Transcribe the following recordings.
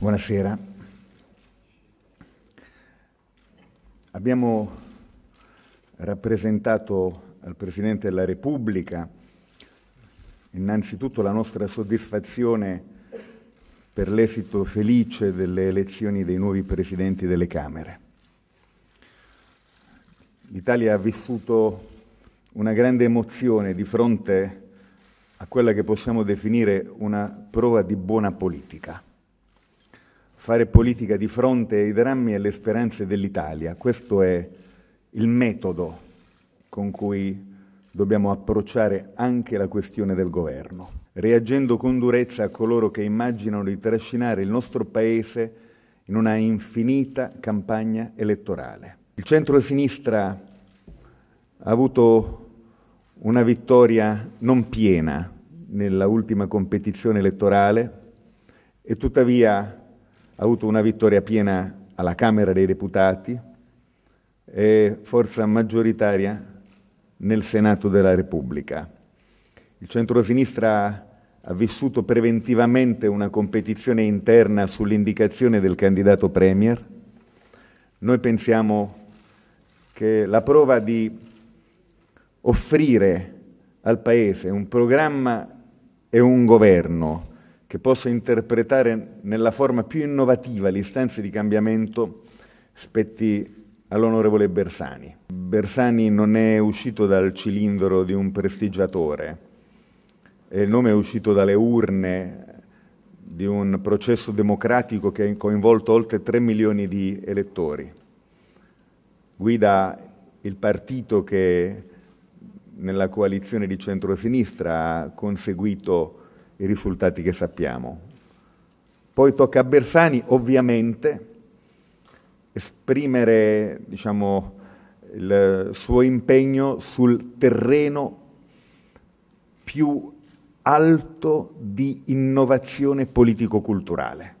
Buonasera. Abbiamo rappresentato al Presidente della Repubblica innanzitutto la nostra soddisfazione per l'esito felice delle elezioni dei nuovi Presidenti delle Camere. L'Italia ha vissuto una grande emozione di fronte a quella che possiamo definire una prova di buona politica. Fare politica di fronte ai drammi e alle speranze dell'Italia, questo è il metodo con cui dobbiamo approcciare anche la questione del governo, reagendo con durezza a coloro che immaginano di trascinare il nostro Paese in una infinita campagna elettorale. Il centro-sinistra ha avuto una vittoria non piena nella ultima competizione elettorale e tuttavia ha avuto una vittoria piena alla Camera dei Deputati e forza maggioritaria nel Senato della Repubblica. Il centrosinistra ha vissuto preventivamente una competizione interna sull'indicazione del candidato Premier. Noi pensiamo che la prova di offrire al Paese un programma e un governo che possa interpretare nella forma più innovativa le istanze di cambiamento spetti all'onorevole Bersani. Bersani non è uscito dal cilindro di un prestigiatore, il nome è uscito dalle urne di un processo democratico che ha coinvolto oltre 3 milioni di elettori. Guida il partito che nella coalizione di centrosinistra ha conseguito i risultati che sappiamo. Poi tocca a Bersani, ovviamente, esprimere, il suo impegno sul terreno più alto di innovazione politico-culturale.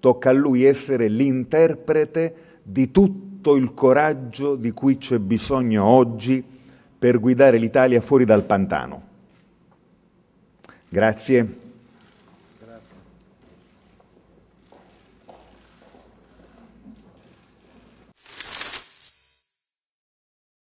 Tocca a lui essere l'interprete di tutto il coraggio di cui c'è bisogno oggi per guidare l'Italia fuori dal pantano. Grazie.